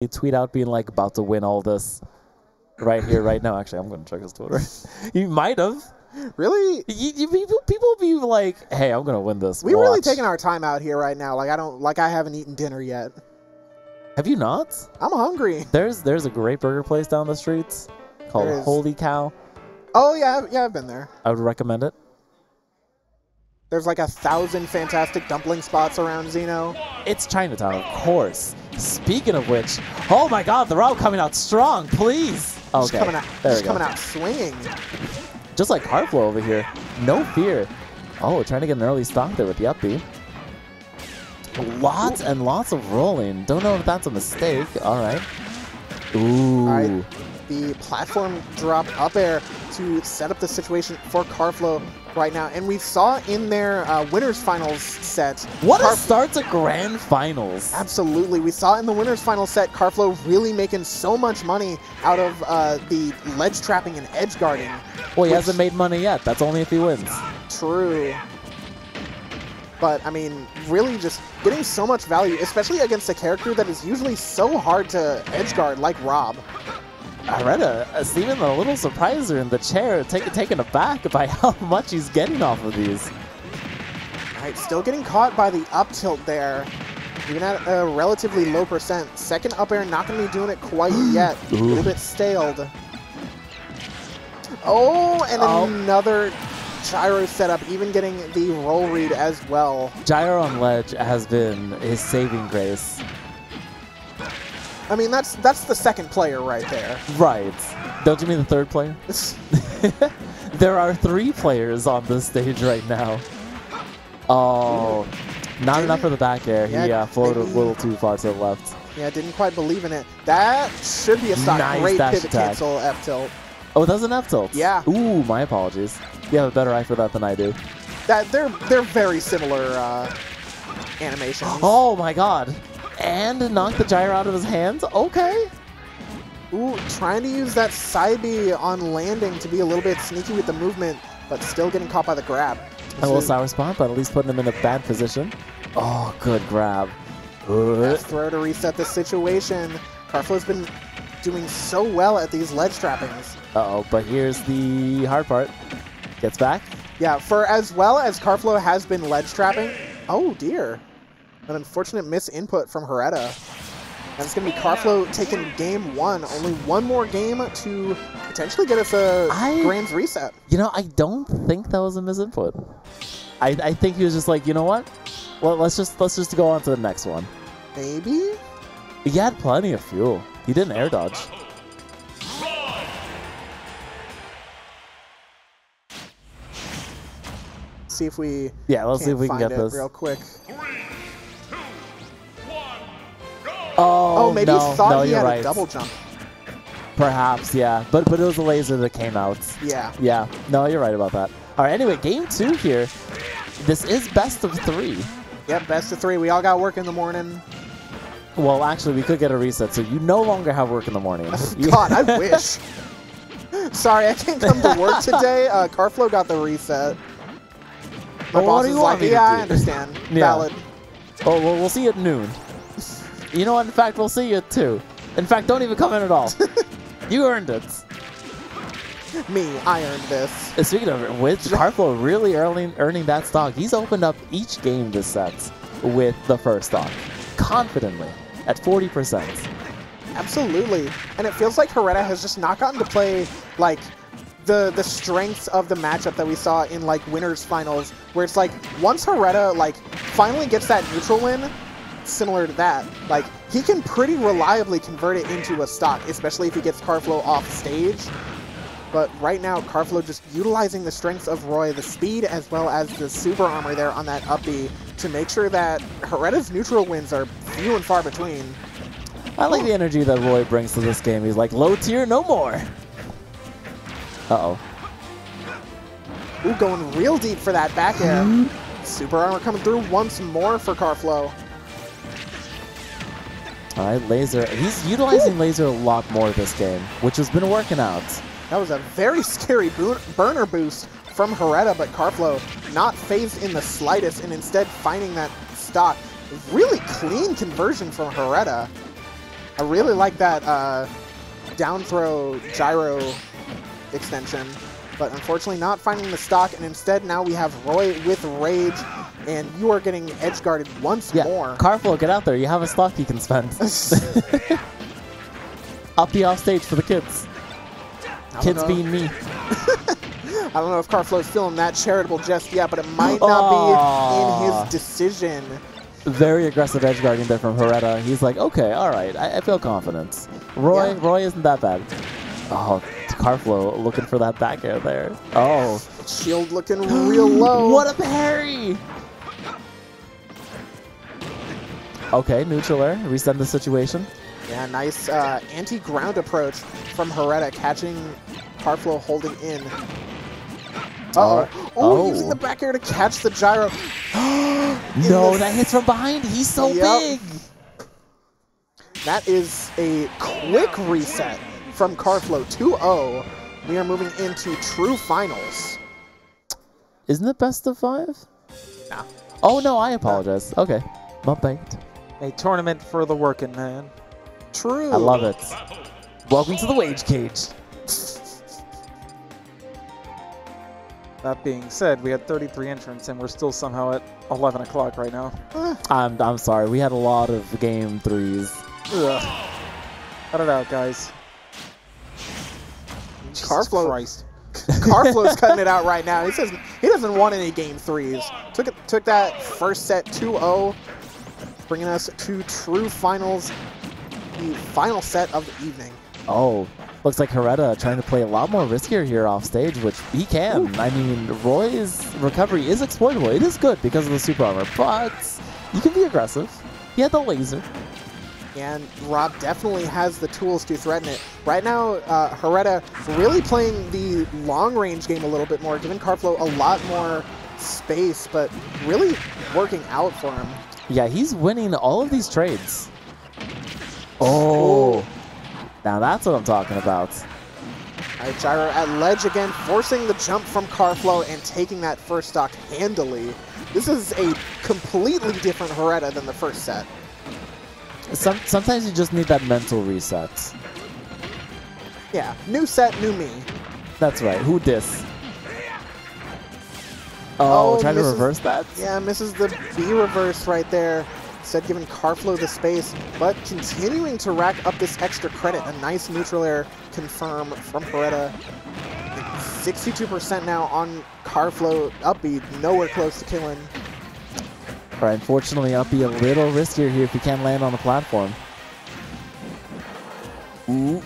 You tweet out being like, about to win all this right here, right now. Actually, I'm going to check his Twitter. You might have. Really? People be like, hey, I'm going to win this. We're really taking our time out here right now. Like, I haven't eaten dinner yet. Have you not? I'm hungry. There's a great burger place down the streets called Holy Cow. Oh, yeah, I've been there. I would recommend it. There's like 1,000 fantastic dumpling spots around Xeno. It's Chinatown, of course. Speaking of which, oh my God, they're all coming out strong, please. Okay, just coming out, just coming out swinging. Just like Karflo over here, no fear. Oh, trying to get an early stock there with the up B. Lots and lots of rolling. Don't know if that's a mistake. All right. Ooh. All right. The platform drop up air to set up the situation for Karflo right now. And we saw in their winners finals set. What a start to grand finals. Absolutely. We saw in the winners final set Karflo really making so much money out of the ledge trapping and edge guarding. Well, he hasn't made money yet. That's only if he wins. True. But, I mean, really just getting so much value, especially against a character that is usually so hard to edgeguard, like ROB. Hareta is even a little surprised in the chair, taken aback by how much he's getting off of these. All right, still getting caught by the up tilt there. Even at a relatively low percent. Second up air, not going to be doing it quite yet. A little bit staled. Oh, and another... Gyro setup, even getting the roll read as well. Gyro on ledge has been his saving grace. I mean, that's the second player right there. Right. Don't you mean the third player? There are 3 players on this stage right now. Oh, not enough for the back air. Yeah, he floated a little too far to the left. Yeah, didn't quite believe in it. That should be a stock. Nice great pivot attack. Cancel F tilt. Oh, that was an F tilt. Yeah. Ooh, my apologies. You have a better eye for that than I do. That they're very similar animations. Oh my God! And knocked the gyro out of his hands. Okay. Ooh, trying to use that side B on landing to be a little bit sneaky with the movement, but still getting caught by the grab. A little sour spot, but at least putting him in a bad position. Oh, good grab. Nice throw to reset the situation. Karflo's been doing so well at these ledge trappings. Uh oh, but here's the hard part. Gets back. Yeah, for as well as Karflo has been ledge trapping. Oh dear. An unfortunate misinput from Hareta. And it's going to be Karflo taking game 1. Only one more game to potentially get us a Grands reset. You know, I don't think that was a misinput. I think he was just like, you know what? Well, let's just go on to the next one. Maybe? He had plenty of fuel. He didn't air dodge. See if we let's see if we can get this real quick. 3, 2, 1, go. Oh, maybe he thought he had a double jump. Perhaps, yeah. But it was a laser that came out. Yeah. Yeah. No, you're right about that. All right. Anyway, game 2 here. This is best of 3. Yep, best of 3. We all got work in the morning. Well, actually, we could get a reset, so you no longer have work in the morning. God, I wish. Sorry, I can't come to work today. Karflo got the reset. My boss is like, yeah, I understand. Valid. Oh, well, we'll see you at noon. You know what? In fact, we'll see you at 2. In fact, don't even come in at all. You earned it. Me, I earned this. And speaking of which, Karflo really earning that stock. He's opened up each game this set with the first stock. Confidently. At 40%. Absolutely. And it feels like Hareta has just not gotten to play, like... The strengths of the matchup that we saw in like winners finals, where it's like once Hareta like finally gets that neutral win, similar to that, like he can pretty reliably convert it into a stock, especially if he gets Karflo off stage. But right now, Karflo just utilizing the strengths of Roy, the speed as well as the super armor there on that up B to make sure that Hareta's neutral wins are few and far between. I like the energy that Roy brings to this game. He's like low tier, no more. Uh-oh. Ooh, going real deep for that back air. Super armor coming through once more for Karflo. All right, laser. He's utilizing laser a lot more this game, which has been working out. That was a very scary burner boost from Hareta, but Karflo not phased in the slightest and instead finding that stock. Really clean conversion from Hareta. I really like that down throw gyro extension, but unfortunately not finding the stock, and instead now we have Roy with Rage, and you are getting edge guarded once more. Karflo, get out there. You have a stock you can spend. Up the offstage for the kids. Kids being me. I don't know if Karflo's feeling that charitable just yet, but it might not be in his decision. Very aggressive edge guarding there from Hareta. He's like, okay, all right, I feel confidence. Roy isn't that bad. Oh, Karflo looking for that back air there. Oh. Shield looking real low. What a parry! Okay, neutral air. Reset the situation. Yeah, nice anti-ground approach from Hareta, catching Karflo holding in. Uh-oh. Oh, using the back air to catch the gyro. No, that hits from behind. He's so big. That is a quick reset from Karflo. 2-0. We are moving into true finals. Isn't it best of five? No. Oh, no, I apologize. Okay. Bump banked. A tournament for the working man. True. I love it. Welcome to the wage cage. That being said, we had 33 entrants, and we're still somehow at 11 o'clock right now. I'm sorry. We had a lot of game threes. Ugh. Cut it out, guys. Karflo's cutting it out right now. He says he doesn't want any game threes. Took that first set 2-0, bringing us to true finals, the final set of the evening. Oh. Looks like Hareta trying to play a lot more riskier here off stage, which he can. Ooh. I mean, Roy's recovery is exploitable. It is good because of the super armor, but you can be aggressive. He had the laser. And Rob definitely has the tools to threaten it. Right now, Hareta really playing the long-range game a little bit more, giving Karflo a lot more space, but really working out for him. Yeah, he's winning all of these trades. Oh. Ooh. Now that's what I'm talking about. All right, gyro at ledge again, forcing the jump from Karflo and taking that first stock handily. This is a completely different Hareta than the first set. Sometimes you just need that mental reset. Yeah, new set, new me. That's right. Who dis? Oh, trying to reverse that? Yeah, misses the B reverse right there. Instead, giving Karflo the space, but continuing to rack up this extra credit. A nice neutral air confirm from Hareta. 62% now on Karflo. Up B, nowhere close to killing. All right, unfortunately, up B a little riskier here if he can't land on the platform. Ooh.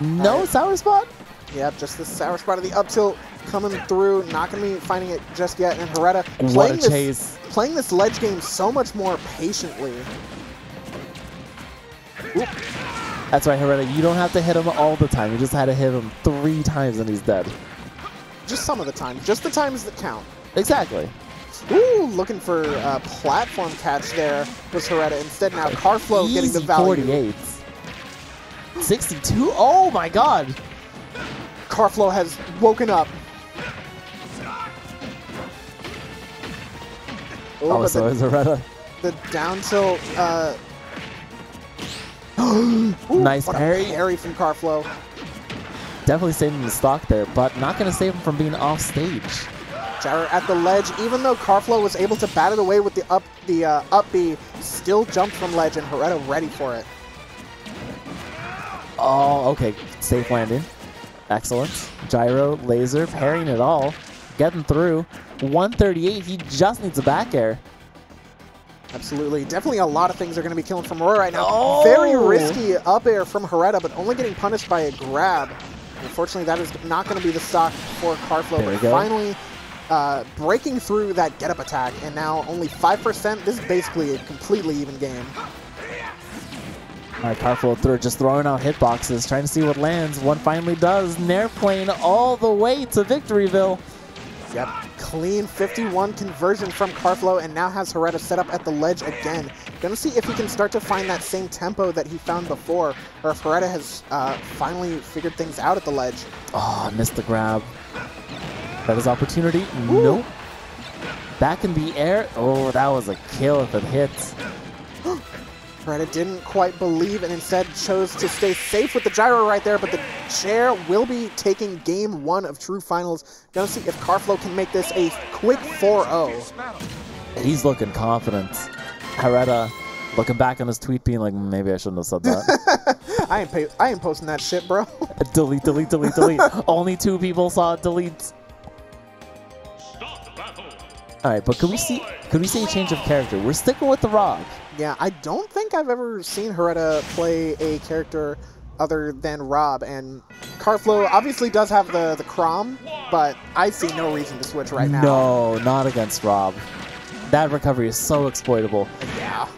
No sour spot? Yep, just the sour spot of the up tilt. Coming through, not going to be finding it just yet, and Hareta playing this ledge game so much more patiently. Oop. That's right, Hareta, you don't have to hit him all the time. You just had to hit him 3 times and he's dead. Just some of the time. Just the times that count. Exactly. Ooh, looking for a platform catch there was Hareta. Instead now Karflo getting the value. 48. 62? Oh my god! Karflo has woken up. Ooh, oh, so is Hareta. The down tilt. Ooh, nice parry. Parry from Karflo. Definitely saving the stock there, but not going to save him from being off stage. Gyro at the ledge, even though Karflo was able to bat it away with the up B, still jumped from ledge, and Hareta ready for it. Oh, okay. Safe landing. Excellent. Gyro, laser, parrying it all. Getting through. 138, he just needs a back air. Absolutely. Definitely a lot of things are going to be killing from Roy right now. Oh. Very risky up air from Hareta, but only getting punished by a grab. Unfortunately, that is not going to be the stock for Karflo. But finally breaking through that get-up attack, and now only 5%. This is basically a completely even game. All right, Karflo through, just throwing out hitboxes, trying to see what lands. One finally does. Nairplane all the way to Victoryville. Yep, clean 51 conversion from Karflo, and now has Hareta set up at the ledge again. Gonna see if he can start to find that same tempo that he found before, or if Hareta has finally figured things out at the ledge. Oh, missed the grab. That is opportunity. Ooh. Nope. Back in the air. Oh, that was a kill if it hits. Hareta didn't quite believe and instead chose to stay safe with the gyro right there, but the chair will be taking game one of True Finals. Gonna see if Karflo can make this a quick 4-0. He's looking confident. Hareta looking back on his tweet being like, maybe I shouldn't have said that. I ain't posting that shit, bro. Delete, delete, delete, delete. Only two people saw it. Delete. Alright, but could we see a change of character? We're sticking with the ROB. Yeah, I don't think I've ever seen Hareta play a character other than ROB, and Karflo obviously does have the Chrom, but I see no reason to switch right now. No, not against ROB. That recovery is so exploitable. Yeah.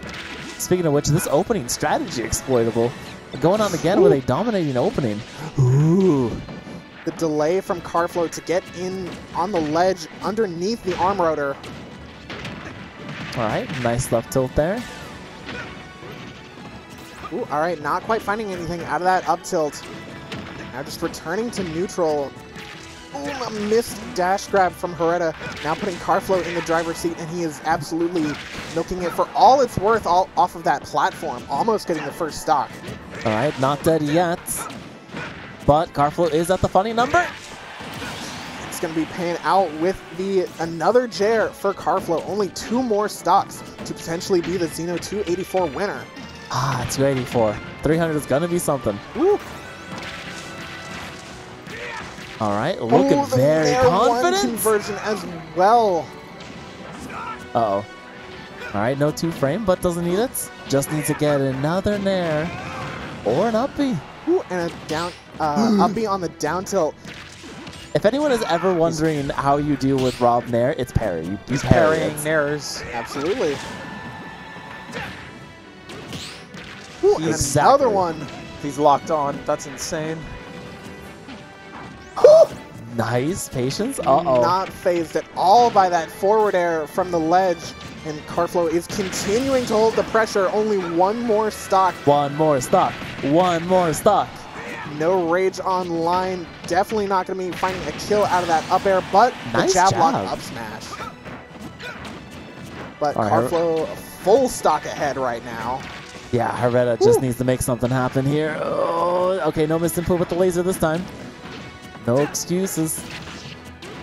Speaking of which, this opening strategy exploitable. Going on again with a dominating opening. Ooh. The delay from Karflo to get in on the ledge underneath the arm rotor. All right, nice left tilt there. Ooh, all right, not quite finding anything out of that up tilt. Now just returning to neutral. Ooh, a missed dash grab from Hareta. Now putting Karflo in the driver's seat, and he is absolutely milking it for all it's worth all off of that platform, almost getting the first stock. All right, not dead yet. But Karflo is at the funny number. It's going to be paying out with another Jair for Karflo. Only two more stocks to potentially be the Xeno284 winner. Ah, 284. 300 is going to be something. Woo. All right, looking very confident. One conversion as well. Uh-oh. All right, no two frame, but doesn't need it. Just needs to get another nair or an uppy. Ooh, and a down, uppy on the down tilt. If anyone is ever wondering how you deal with ROB nair, it's parry. He's parrying nairs. Absolutely. Ooh, and another one. He's locked on. That's insane. Nice patience. Uh-oh. Not phased at all by that forward air from the ledge. And Karflo is continuing to hold the pressure. Only one more stock. One more stock. One more stock. No rage online. Definitely not going to be finding a kill out of that up air, but nice the jab lock up smash. But all Karflo right. Full stock ahead right now. Yeah, Hareta just needs to make something happen here. Oh, okay, no missed input with the laser this time. No excuses.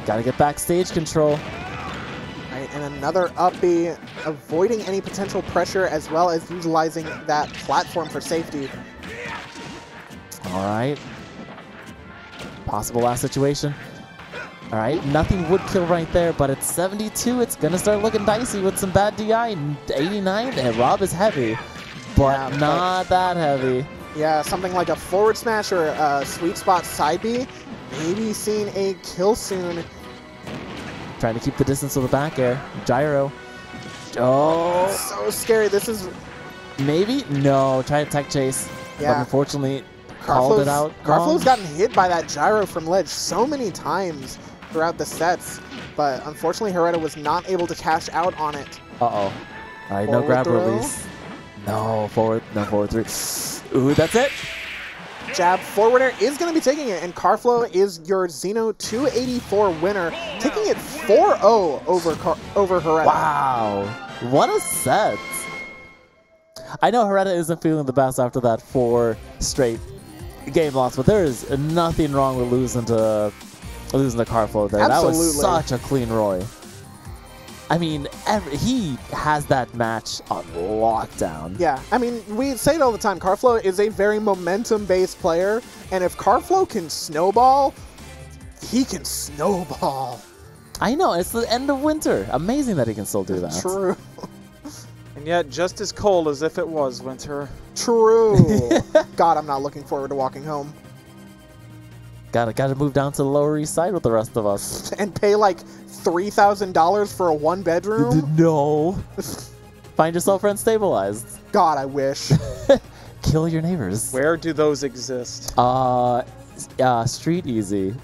Got to get backstage control. And another up B, avoiding any potential pressure as well as utilizing that platform for safety. All right. Possible last situation. All right, nothing would kill right there, but at 72, it's going to start looking dicey with some bad DI. 89, and ROB is heavy, but yeah, not that heavy. Yeah, something like a forward smash or a sweet spot side B. Maybe seeing a kill soon. Trying to keep the distance with the back air. Gyro. Oh. So scary. This is... Maybe? No. Try to tech chase. Yeah. But unfortunately, called it out. Karflo's gotten hit by that gyro from ledge so many times throughout the sets. But unfortunately, Hareta was not able to cash out on it. Uh-oh. All right, no grab release. No, forward. No, forward three. Ooh, that's it. Jab forward air is going to be taking it, and Karflo is your Xeno284 winner, taking it 4-0 over Hareta. Wow, what a set! I know Hareta isn't feeling the best after that 4 straight game loss, but there is nothing wrong with losing to Karflo there. Absolutely. That was such a clean Roy. I mean, he has that match on lockdown. Yeah, I mean, we say it all the time. Karflo is a very momentum-based player, and if Karflo can snowball, he can snowball. I know, it's the end of winter. Amazing that he can still do that. True. And yet, just as cold as if it was winter. True. God, I'm not looking forward to walking home. Gotta move down to the Lower East Side with the rest of us. And pay like $3,000 for a one-bedroom? No. Find yourself rent stabilized. God, I wish. Kill your neighbors. Where do those exist? Street Easy.